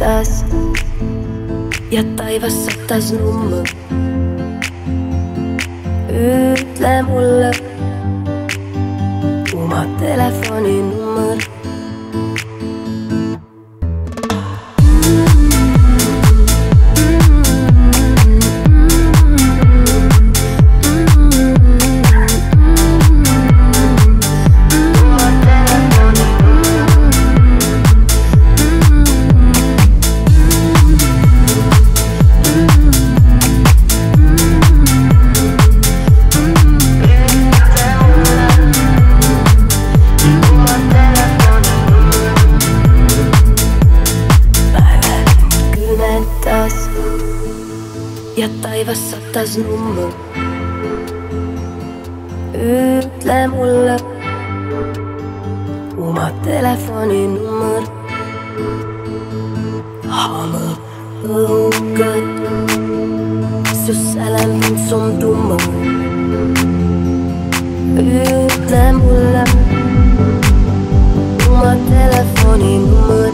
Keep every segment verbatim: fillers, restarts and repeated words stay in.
hätäs ja taivas sattas nummu. Ütle mulle oma telefoninummer. Ja taivas sattas nummu. Ütle mulle oma telefoninummer. Haluan lukkan, jos älän sun tumma. Ütle mulle oma telefoninummer.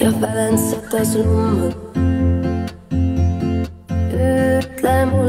Ja välen sattas nummu. Ütle mulle